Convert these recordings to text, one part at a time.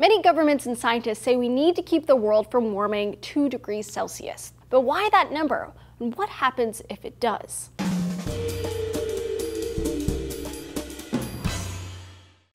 Many governments and scientists say we need to keep the world from warming 2 degrees Celsius. But why that number? And what happens if it does?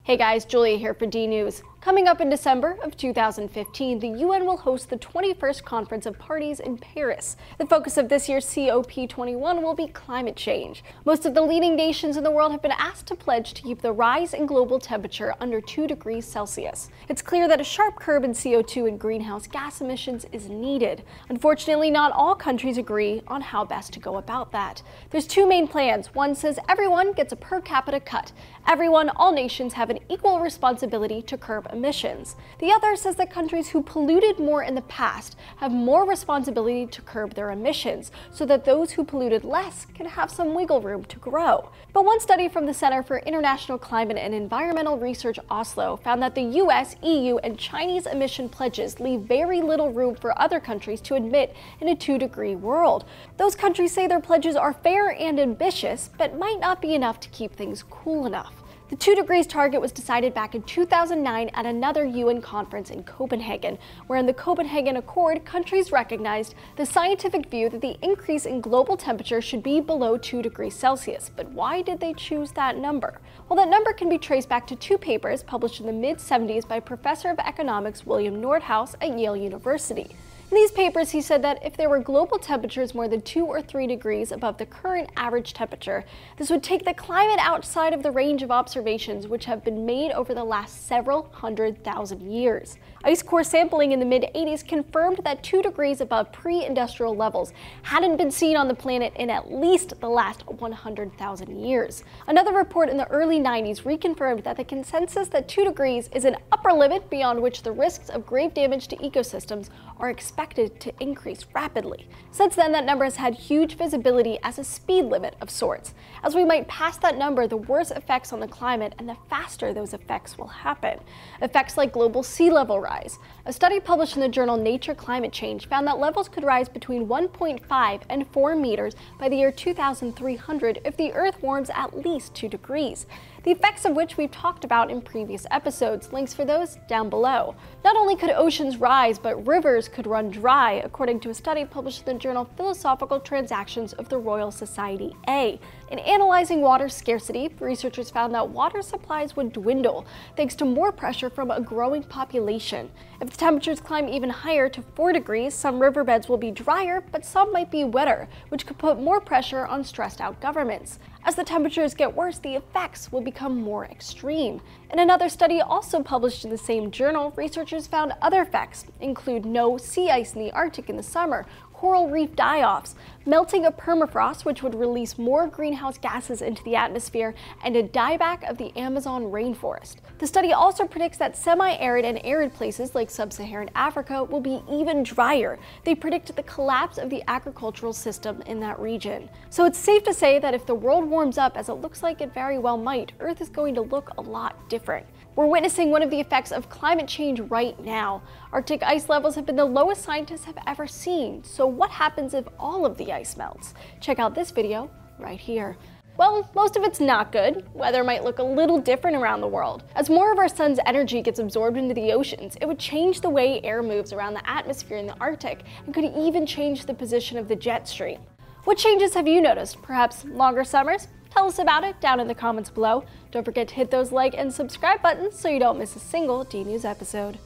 Hey guys, Julia here for D News. Coming up in December of 2015, the UN will host the 21st Conference of Parties in Paris. The focus of this year's COP21 will be climate change. Most of the leading nations in the world have been asked to pledge to keep the rise in global temperature under 2 degrees Celsius. It's clear that a sharp curb in CO2 and greenhouse gas emissions is needed. Unfortunately, not all countries agree on how best to go about that. There's two main plans. One says everyone gets a per capita cut. Everyone, all nations have an equal responsibility to curb emissions. The other says that countries who polluted more in the past have more responsibility to curb their emissions so that those who polluted less can have some wiggle room to grow. But one study from the Center for International Climate and Environmental Research, Oslo, found that the US, EU, and Chinese emission pledges leave very little room for other countries to admit in a 2-degree world. Those countries say their pledges are fair and ambitious, but might not be enough to keep things cool enough. The 2 degrees target was decided back in 2009 at another UN conference in Copenhagen, where in the Copenhagen Accord, countries recognized the scientific view that the increase in global temperature should be below 2 degrees Celsius. But why did they choose that number? Well, that number can be traced back to two papers published in the mid-'70s by Professor of Economics William Nordhaus at Yale University. In these papers, he said that if there were global temperatures more than 2 or 3 degrees above the current average temperature, this would take the climate outside of the range of observations which have been made over the last several 100,000 years. Ice core sampling in the mid-'80s confirmed that 2 degrees above pre-industrial levels hadn't been seen on the planet in at least the last 100,000 years. Another report in the early 90s reconfirmed that the consensus that 2 degrees is an upper limit beyond which the risks of grave damage to ecosystems are expected to increase rapidly. Since then, that number has had huge visibility as a speed limit of sorts. As we might pass that number, the worse effects on the climate and the faster those effects will happen. Effects like global sea level rise. A study published in the journal Nature Climate Change found that levels could rise between 1.5 and 4 meters by the year 2300 if the Earth warms at least 2 degrees. The effects of which we've talked about in previous episodes, links for those down below. Not only could oceans rise, but rivers could run dry, according to a study published in the journal Philosophical Transactions of the Royal Society A. In analyzing water scarcity, researchers found that water supplies would dwindle, thanks to more pressure from a growing population. If the temperatures climb even higher to 4 degrees, some riverbeds will be drier, but some might be wetter, which could put more pressure on stressed-out governments. As the temperatures get worse, the effects will become more extreme. In another study also published in the same journal, researchers found other effects include no sea ice in the Arctic in the summer, coral reef die-offs, melting of permafrost, which would release more greenhouse gases into the atmosphere, and a dieback of the Amazon rainforest. The study also predicts that semi-arid and arid places like sub-Saharan Africa will be even drier. They predict the collapse of the agricultural system in that region. So it's safe to say that if the world warms up, as it looks like it very well might, Earth is going to look a lot different. We're witnessing one of the effects of climate change right now. Arctic ice levels have been the lowest scientists have ever seen. So what happens if all of the ice melts? Check out this video right here. Well, most of it's not good. Weather might look a little different around the world. As more of our sun's energy gets absorbed into the oceans, it would change the way air moves around the atmosphere in the Arctic and could even change the position of the jet stream. What changes have you noticed? Perhaps longer summers? Tell us about it down in the comments below. Don't forget to hit those like and subscribe buttons so you don't miss a single DNews episode.